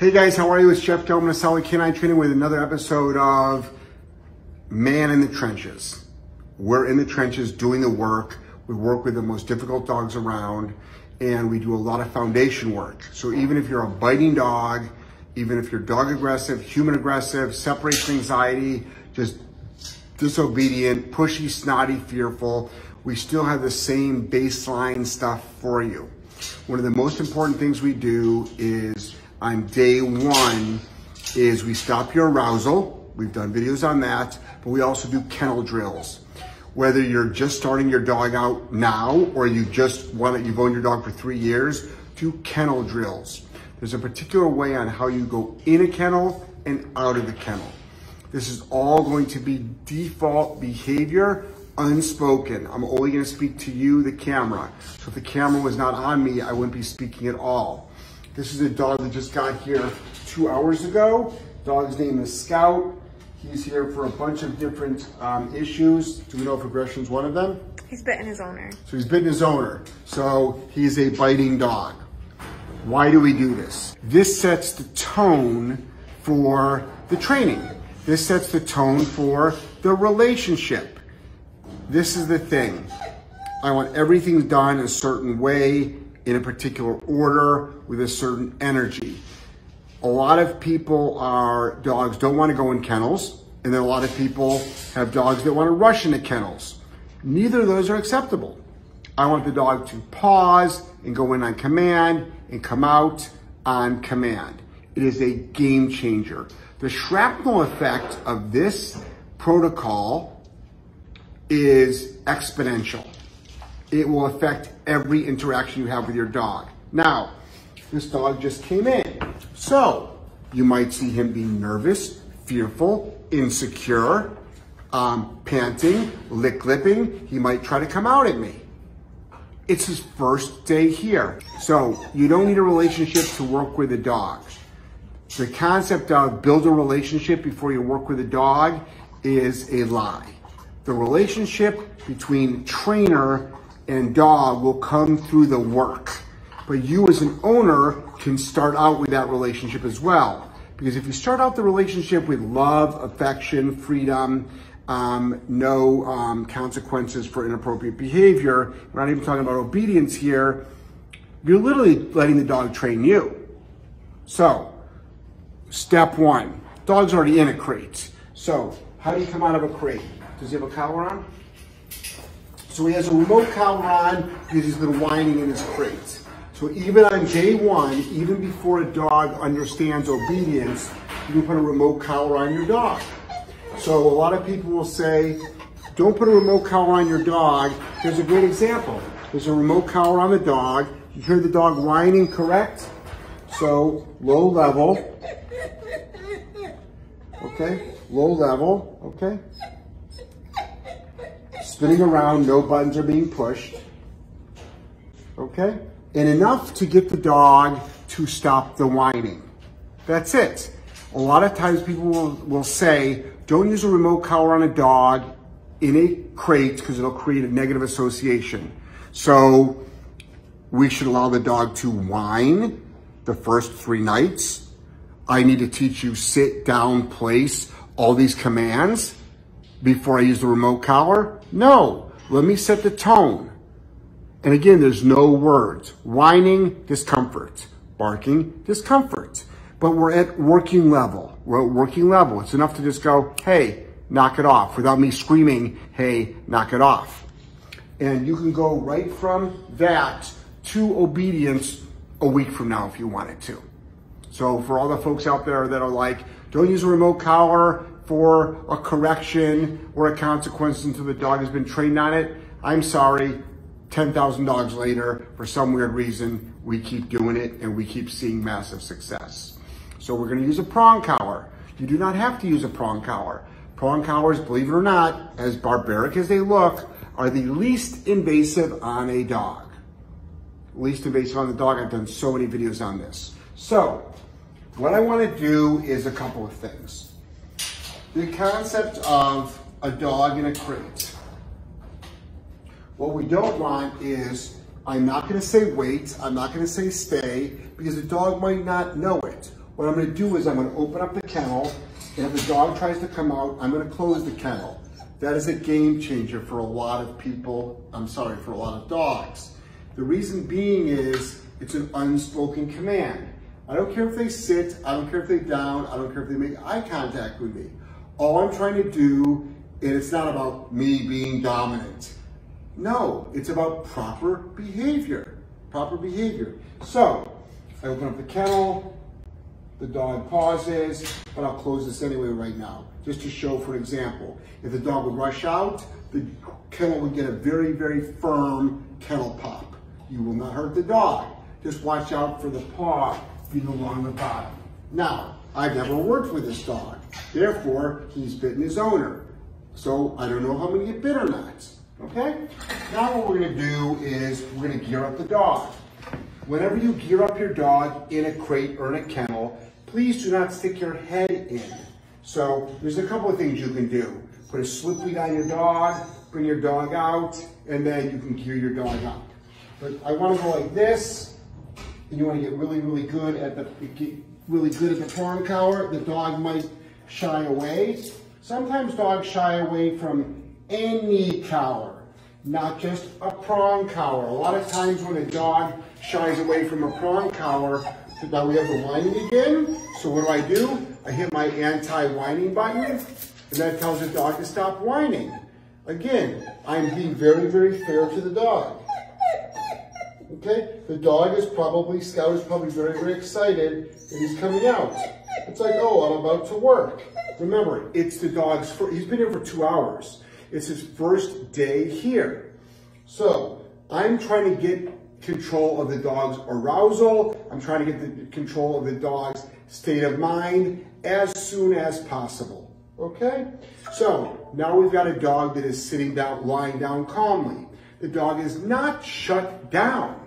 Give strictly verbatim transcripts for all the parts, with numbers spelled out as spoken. Hey guys, how are you? It's Jeff Gellman of Solid K nine Training with another episode of Man in the Trenches. We're in the trenches doing the work. We work with the most difficult dogs around, and we do a lot of foundation work. So even if you're a biting dog, even if you're dog aggressive, human aggressive, separates anxiety, just disobedient, pushy, snotty, fearful, we still have the same baseline stuff for you. One of the most important things we do is on day one is we stop your arousal. We've done videos on that, but we also do kennel drills. Whether you're just starting your dog out now or you just want it, you've owned your dog for three years, do kennel drills. There's a particular way on how you go in a kennel and out of the kennel. This is all going to be default behavior, unspoken. I'm only gonna speak to you, the camera. So if the camera was not on me, I wouldn't be speaking at all. This is a dog that just got here two hours ago. Dog's name is Scout. He's here for a bunch of different um, issues. Do we know if aggression's one of them? He's bitten his owner. So he's bitten his owner. So he's a biting dog. Why do we do this? This sets the tone for the training. This sets the tone for the relationship. This is the thing. I want everything done a certain way, in a particular order, with a certain energy. A lot of people are, dogs don't want to go in kennels, and then a lot of people have dogs that want to rush into kennels. Neither of those are acceptable. I want the dog to pause and go in on command and come out on command. It is a game changer. The shrapnel effect of this protocol is exponential. It will affect every interaction you have with your dog. Now, this dog just came in. So you might see him be nervous, fearful, insecure, um, panting, lick-lipping. He might try to come out at me. It's his first day here. So you don't need a relationship to work with a dog. The concept of build a relationship before you work with a dog is a lie. The relationship between trainer and dog will come through the work. But you as an owner can start out with that relationship as well. Because if you start out the relationship with love, affection, freedom, um, no um, consequences for inappropriate behavior, we're not even talking about obedience here, you're literally letting the dog train you. So, step one, dog's already in a crate. So, how do you come out of a crate? Does he have a collar on? So he has a remote collar on because he's been whining in his crate. So even on day one, even before a dog understands obedience, you can put a remote collar on your dog. So a lot of people will say, don't put a remote collar on your dog. Here's a great example. There's a remote collar on the dog. You hear the dog whining, correct? So low level, okay? Low level, okay? Spinning around, no buttons are being pushed, okay? And enough to get the dog to stop the whining. That's it. A lot of times people will, will say, don't use a remote collar on a dog in a crate because it'll create a negative association. So we should allow the dog to whine the first three nights. I need to teach you sit, down, place, all these commands before I use the remote collar? No, let me set the tone. And again, there's no words. Whining, discomfort. Barking, discomfort. But we're at working level. We're at working level. It's enough to just go, hey, knock it off, without me screaming, hey, knock it off. And you can go right from that to obedience a week from now if you wanted to. So for all the folks out there that are like, don't use a remote collar for a correction or a consequence until the dog has been trained on it, I'm sorry, ten thousand dogs later, for some weird reason, we keep doing it and we keep seeing massive success. So we're gonna use a prong collar. You do not have to use a prong collar. Prong collars, believe it or not, as barbaric as they look, are the least invasive on a dog. Least invasive on the dog, I've done so many videos on this. So, what I wanna do is a couple of things. The concept of a dog in a crate. What we don't want is, I'm not gonna say wait, I'm not gonna say stay, because the dog might not know it. What I'm gonna do is I'm gonna open up the kennel, and if the dog tries to come out, I'm gonna close the kennel. That is a game changer for a lot of people, I'm sorry, for a lot of dogs. The reason being is it's an unspoken command. I don't care if they sit, I don't care if they down, I don't care if they make eye contact with me. All I'm trying to do, and it's not about me being dominant. No, it's about proper behavior, proper behavior. So, I open up the kennel, the dog pauses, but I'll close this anyway right now, just to show, for example, if the dog would rush out, the kennel would get a very, very firm kennel pop. You will not hurt the dog. Just watch out for the paw being along the bottom. Now, I've never worked with this dog. Therefore, he's bitten his owner. So I don't know how many get bit or not, okay? Now what we're gonna do is we're gonna gear up the dog. Whenever you gear up your dog in a crate or in a kennel, please do not stick your head in. So there's a couple of things you can do. Put a slip lead on your dog, bring your dog out, and then you can gear your dog up. But I wanna go like this, and you wanna get really, really good at the, get really good at the form collar. The dog might shy away. Sometimes dogs shy away from any collar, not just a prong collar. A lot of times when a dog shies away from a prong collar, now we have the whining again. So what do I do? I hit my anti-whining button, and that tells the dog to stop whining. Again, I'm being very, very fair to the dog. Okay? The dog is probably, Scout is probably very, very excited, and he's coming out. It's like, oh, I'm about to work. Remember, it's the dog's first, he's been here for two hours. It's his first day here. So I'm trying to get control of the dog's arousal. I'm trying to get the control of the dog's state of mind as soon as possible, okay? So now we've got a dog that is sitting down, lying down calmly. The dog is not shut down.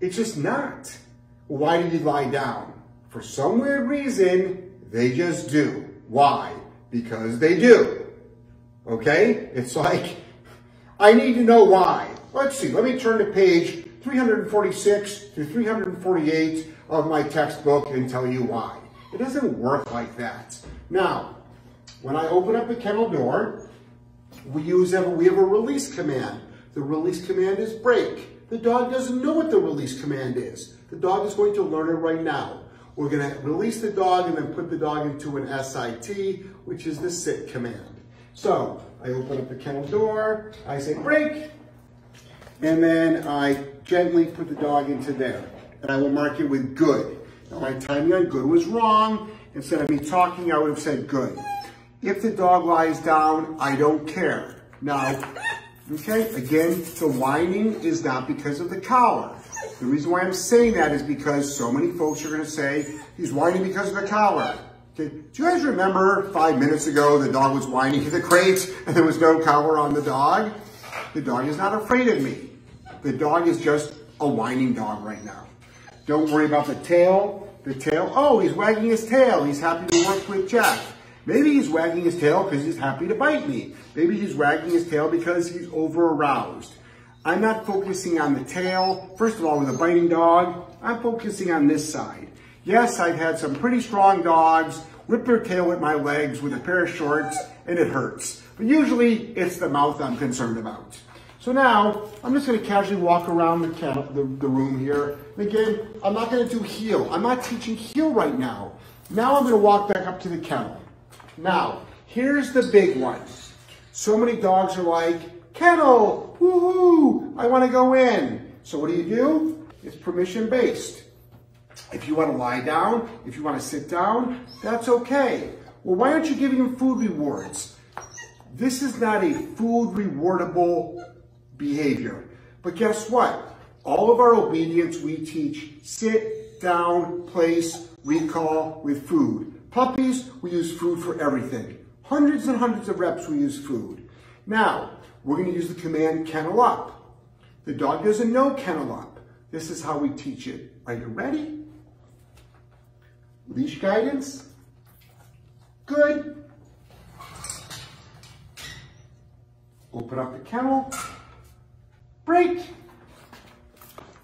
It's just not. Why did he lie down? For some weird reason, they just do. Why? Because they do. Okay? It's like, I need to know why. Let's see. Let me turn to page three forty-six to three forty-eight of my textbook and tell you why. It doesn't work like that. Now, when I open up the kennel door, we use a, we have a release command. The release command is break. The dog doesn't know what the release command is. The dog is going to learn it right now. We're going to release the dog and then put the dog into an S I T, which is the sit command. So I open up the kennel door, I say break, and then I gently put the dog into there. And I will mark it with good. Now my timing on good was wrong. Instead of me talking, I would have said good. If the dog lies down, I don't care. Now, okay, again, the whining is not because of the collar. The reason why I'm saying that is because so many folks are going to say, he's whining because of the collar. Okay. Do you guys remember five minutes ago the dog was whining in the crate and there was no collar on the dog? The dog is not afraid of me. The dog is just a whining dog right now. Don't worry about the tail. The tail, oh, he's wagging his tail. He's happy to work with Jeff. Maybe he's wagging his tail because he's happy to bite me. Maybe he's wagging his tail because he's over-aroused. I'm not focusing on the tail. First of all, with a biting dog, I'm focusing on this side. Yes, I've had some pretty strong dogs whip their tail at my legs with a pair of shorts, and it hurts. But usually, it's the mouth I'm concerned about. So now, I'm just gonna casually walk around the, kennel, the, the room here. And again, I'm not gonna do heel. I'm not teaching heel right now. Now I'm gonna walk back up to the kennel. Now, here's the big one. So many dogs are like, kennel, woohoo, I want to go in. So what do you do? It's permission based. If you want to lie down, if you want to sit down, that's okay. Well, why aren't you giving them food rewards? This is not a food rewardable behavior. But guess what? All of our obedience we teach sit, down, place, recall with food. Puppies, we use food for everything. Hundreds and hundreds of reps we use food. Now, we're going to use the command kennel up. The dog doesn't know kennel up. This is how we teach it. Are you ready? Leash guidance. Good. Open up the kennel. Break.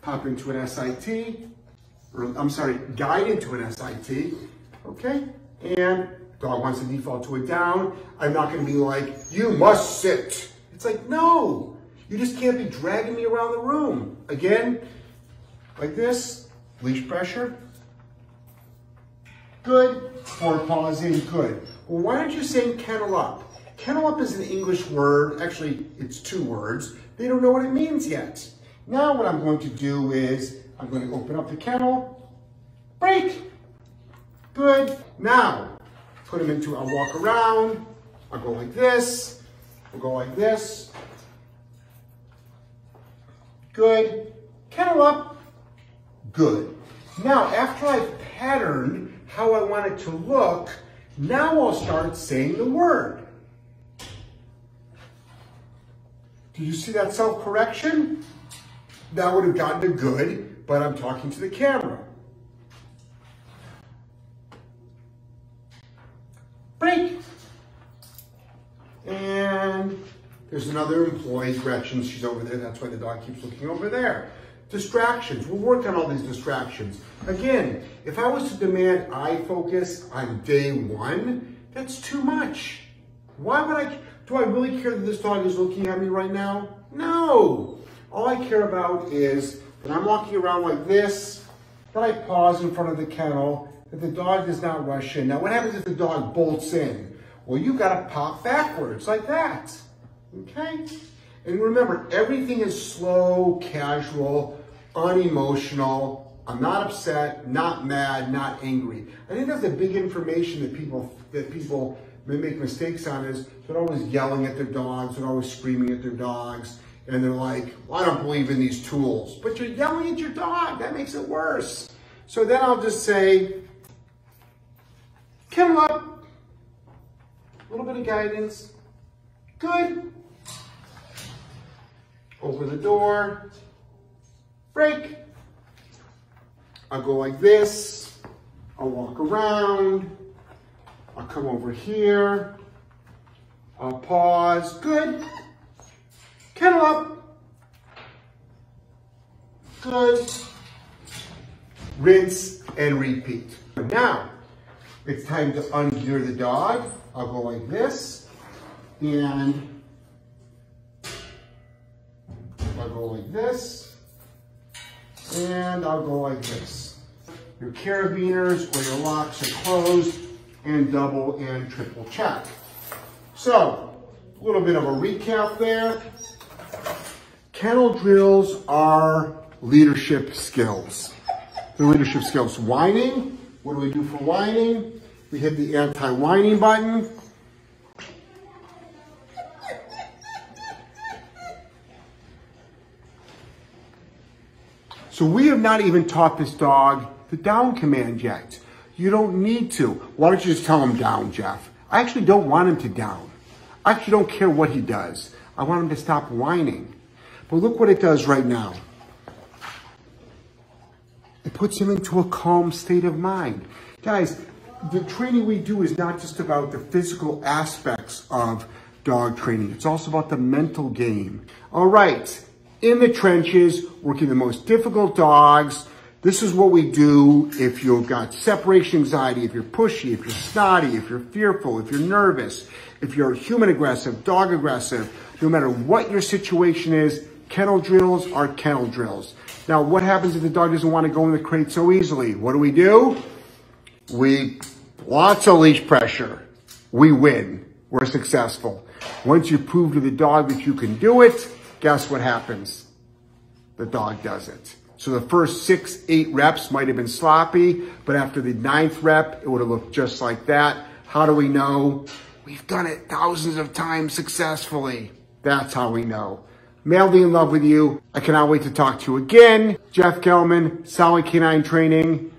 Pop into an S I T. or I'm sorry, guided to an S I T, okay? And dog wants to default to a down. I'm not gonna be like, you must sit. It's like, no, you just can't be dragging me around the room. Again, like this, leash pressure. Good, forward paws in, good. Well, why aren't you saying kennel up? Kennel up is an English word. Actually, it's two words. They don't know what it means yet. Now what I'm going to do is I'm going to open up the kennel. Break. Good. Now, put him into a walk around. I'll go like this. I'll go like this. Good. Kennel up. Good. Now, after I've patterned how I want it to look, now I'll start saying the word. Do you see that self-correction? That would have gotten a good, but I'm talking to the camera. Break. And there's another employee, Gretchen, she's over there, that's why the dog keeps looking over there. Distractions, we'll work on all these distractions. Again, if I was to demand eye focus on day one, that's too much. Why would I, do I really care that this dog is looking at me right now? No. All I care about is that I'm walking around like this, that I pause in front of the kennel, that the dog does not rush in. Now what happens if the dog bolts in? Well, you gotta pop backwards like that, okay? And remember, everything is slow, casual, unemotional. I'm not upset, not mad, not angry. I think that's the big information that people, that people make mistakes on is they're always yelling at their dogs, they're always screaming at their dogs. And they're like, well, I don't believe in these tools. But you're yelling at your dog. That makes it worse. So then I'll just say, kennel up. A little bit of guidance. Good. Open the door. Break. I'll go like this. I'll walk around. I'll come over here. I'll pause. Good. Kennel up. Good. Rinse and repeat. Now, it's time to ungear the dog. I'll go like this. And I'll go like this. And I'll go like this. Your carabiners or your locks are closed, and double and triple check. So, a little bit of a recap there. Kennel drills are leadership skills. The leadership skills, whining. What do we do for whining? We hit the anti-whining button. So we have not even taught this dog the down command yet. You don't need to. Why don't you just tell him down, Jeff? I actually don't want him to down. I actually don't care what he does. I want him to stop whining. But look what it does right now. It puts him into a calm state of mind. Guys, the training we do is not just about the physical aspects of dog training. It's also about the mental game. All right, in the trenches, working the most difficult dogs. This is what we do if you've got separation anxiety, if you're pushy, if you're snotty, if you're fearful, if you're nervous, if you're human aggressive, dog aggressive, no matter what your situation is, kennel drills are kennel drills. Now, what happens if the dog doesn't want to go in the crate so easily? What do we do? We, lots of leash pressure. We win. We're successful. Once you prove to the dog that you can do it, guess what happens? The dog does it. So the first six, eight reps might have been sloppy, but after the ninth rep, it would have looked just like that. How do we know? We've done it thousands of times successfully. That's how we know. Madly in love with you. I cannot wait to talk to you again. Jeff Gellman, Solid K nine Training,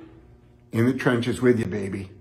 in the trenches with you, baby.